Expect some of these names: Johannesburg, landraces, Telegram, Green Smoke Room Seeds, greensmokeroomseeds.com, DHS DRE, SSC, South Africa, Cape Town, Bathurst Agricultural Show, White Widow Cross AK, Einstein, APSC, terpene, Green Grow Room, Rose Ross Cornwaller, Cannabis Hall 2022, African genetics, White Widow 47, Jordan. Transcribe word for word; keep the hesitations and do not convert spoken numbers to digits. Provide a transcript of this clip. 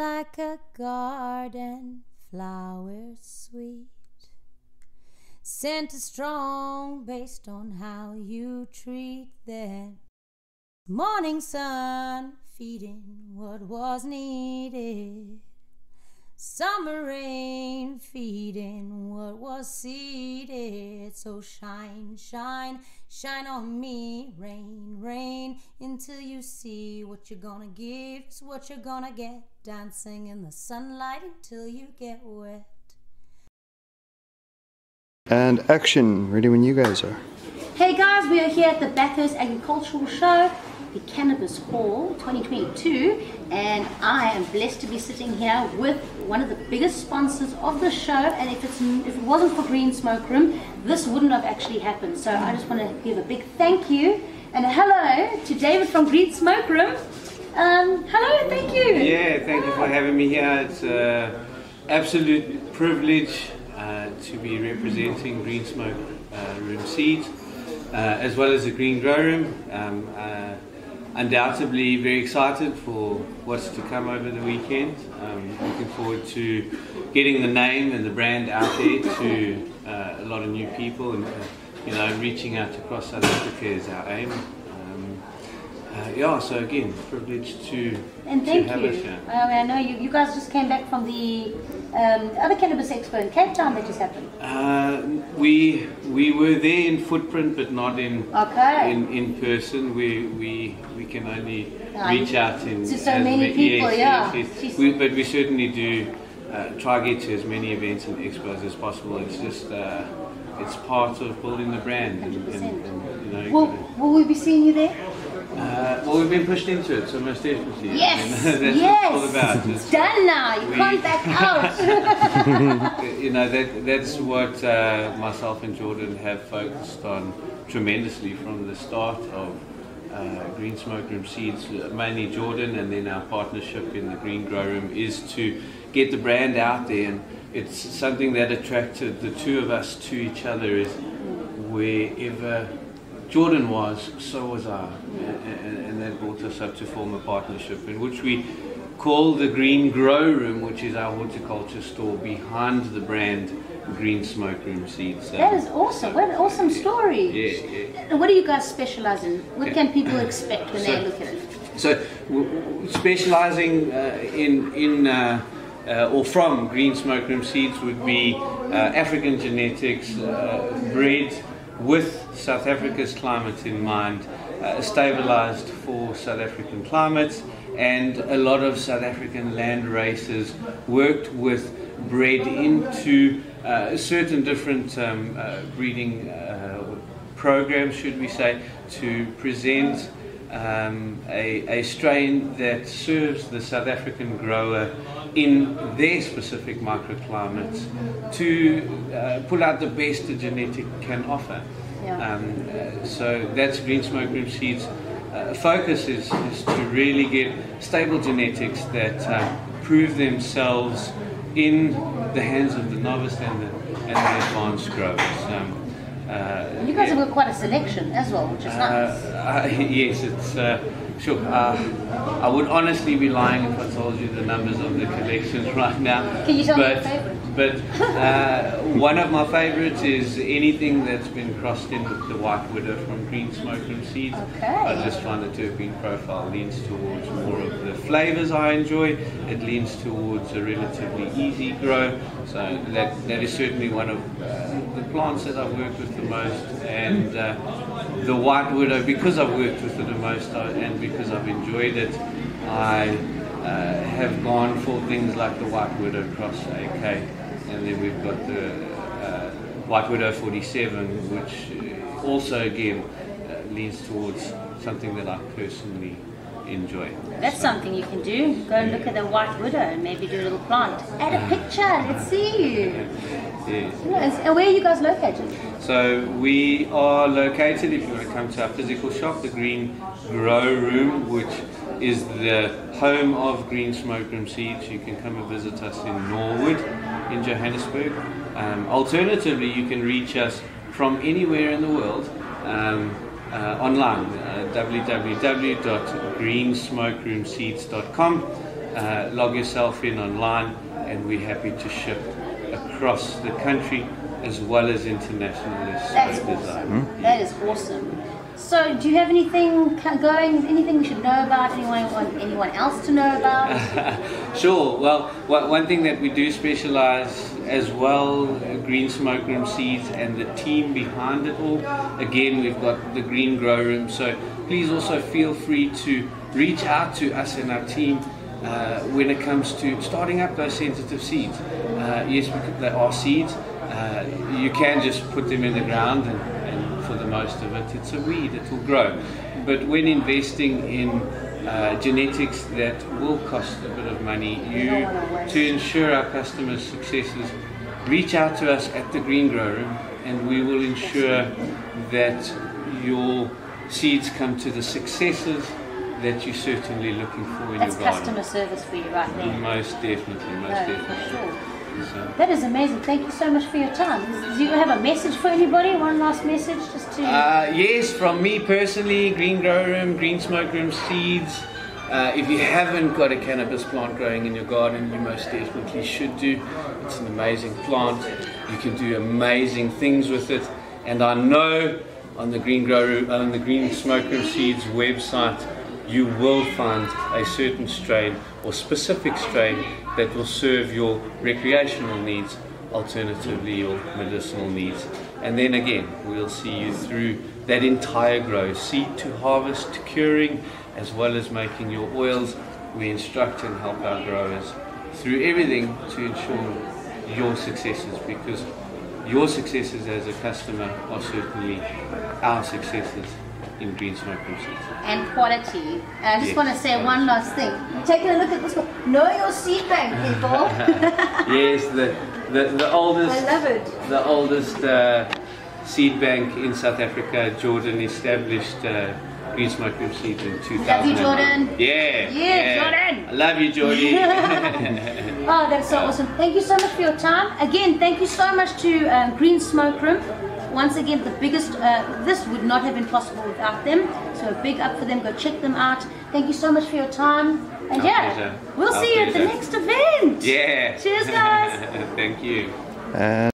like a garden flower sweet, scent is strong based on how you treat them. Morning sun feeding what was needed, summer rain feeding what was seeded. So shine, shine, shine on me. Rain, rain until you see what you're gonna give is what you're gonna get. Dancing in the sunlight until you get wet. And action, ready when you guys are. Hey guys, we are here at the Bathurst Agricultural Show, the Cannabis Hall twenty twenty-two, and I am blessed to be sitting here with one of the biggest sponsors of the show. And if, it's, if it wasn't for Green Smoke Room, this wouldn't have actually happened. So I just want to give a big thank you and hello to David from Green Smoke Room. Um, hello, thank you. Yeah, thank you for having me here. It's an absolute privilege uh, to be representing Green Smoke uh, Room Seeds, uh, as well as the Green Grow Room. Um, uh, Undoubtedly very excited for what's to come over the weekend. Um, looking forward to getting the name and the brand out there to uh, a lot of new people, and uh, you know, reaching out across South Africa is our aim. Um, uh, yeah, so again, privileged to and thank to have you. Us um, I know you, you guys just came back from the um, other cannabis expo in Cape Town that just happened. Uh, we we were there in footprint, but not in okay. in, in person. We we. We can only reach out in, to so many people, yes, yeah. Yes, yes. We, but we certainly do uh, try to get to as many events and expos as possible. It's just uh, it's part of building the brand. And, and, and, you know, will, will we be seeing you there? Uh, well, we've been pushed into it, so most definitely. Yes, I mean, that's yes. What it's all about. It's done now. You we, can't back out. You know, that that's what uh, myself and Jordan have focused on tremendously from the start of. Uh, Green Smoke Room Seeds, mainly Jordan, and then our partnership in the Green Grow Room is to get the brand out there. And it's something that attracted the two of us to each other. Is wherever Jordan was, so was I, and, and that brought us up to form a partnership in which we call the Green Grow Room, which is our horticulture store behind the brand Green Smoke Room Seeds. So that is awesome. What an awesome story. Yeah, yeah. What do you guys specialize in? What can people expect when so, they look at it? So, specializing uh, in, in uh, uh, or from Green Smoke Room Seeds would be uh, African genetics, uh, bred with South Africa's climate in mind, uh, stabilized for South African climates, and a lot of South African land races worked with, bred into Uh, certain different um, uh, breeding uh, programs, should we say, to present um, a, a strain that serves the South African grower in their specific microclimates to uh, pull out the best the genetic can offer. Yeah. Um, uh, so that's Green Smoke Room Seeds' uh, focus is, is to really get stable genetics that uh, prove themselves in the hands of the novice and the, and the advanced growers. Um, uh, you guys yeah. have got quite a selection as well, which is uh, nice. Uh, yes, it's uh, sure. Uh, I would honestly be lying if I told you the numbers of the collections right now. Can you tell but, me your favourite? But uh, one of my favourites is anything that's been crossed in with the White Widow from Green Smoke Room Seeds. Okay. I just find the terpene profile leans towards more of the flavours I enjoy. It leans towards a relatively easy grow. So that that is certainly one of uh, the plants that I've worked with the most. And uh, the White Widow, because I've worked with it the most I, and because I've enjoyed it, I uh, have gone for things like the White Widow Cross A K, and then we've got the uh, White Widow forty-seven, which also again uh, leans towards something that I personally enjoy. That's so, something you can do. Go and yeah. look at the White Widow and maybe do a little plant. Add a picture, let's see. Yeah. Yeah. And where are you guys located? So we are located, if you want to come to our physical shop, the Green Grow Room, which is the home of Green Smoke Room Seeds. You can come and visit us in Norwood, in Johannesburg. Um, alternatively, you can reach us from anywhere in the world um, uh, online, uh, w w w dot green smoke room seeds dot com. uh, log yourself in online, and we're happy to ship across the country as well as internationally. That's awesome. Design. Mm. That is awesome. So, do you have anything going? Anything we should know about? Anyone want anyone else to know about? Sure. Well, one thing that we do specialize as well, Green Smoke Room Seeds, and the team behind it all. Again, we've got the Green Grow Room. So, please also feel free to reach out to us and our team uh, when it comes to starting up those sensitive seeds. Uh, yes, they are seeds. Uh, you can just put them in the ground and, and for the most of it, it's a weed, it will grow. But when investing in uh, genetics, that will cost a bit of money. You, to ensure our customers' successes, reach out to us at the Green Grow Room, and we will ensure that your seeds come to the successes that you're certainly looking for in your garden. That's customer service for you right there. Most definitely, most definitely. For sure. So. That is amazing. Thank you so much for your time. Do you have a message for anybody? One last message, just to. Uh, yes, from me personally, Green Grow Room, Green Smoke Room Seeds. Uh, if you haven't got a cannabis plant growing in your garden, you most definitely should do. It's an amazing plant. You can do amazing things with it. And I know on the Green Grow Room, on the Green Smoke Room Seeds website, you will find a certain strain or specific strain that will serve your recreational needs, alternatively your medicinal needs. And then again, we'll see you through that entire grow, seed to harvest to curing, as well as making your oils. We instruct and help our growers through everything to ensure your successes, because your successes as a customer are certainly our successes in Green Smoke Room Seeds. And quality. I just yes, want to say quality. One last thing. Take a look at this one. Know your seed bank, people. Yes, the, the, the oldest, I love it. The oldest uh, seed bank in South Africa, Jordan, established uh, Green Smoke Room Seeds in two thousand. Love you, Jordan. Yeah. Yeah, yeah. Jordan. I love you, Jordy. Oh, that's so awesome. Thank you so much for your time. Again, thank you so much to um, Green Smoke Room. Once again, the biggest, uh, this would not have been possible without them. So a big up for them. Go check them out. Thank you so much for your time. And Our yeah, pleasure. we'll Our see pleasure. you at the next event. Yeah. Cheers, guys. Thank you. Uh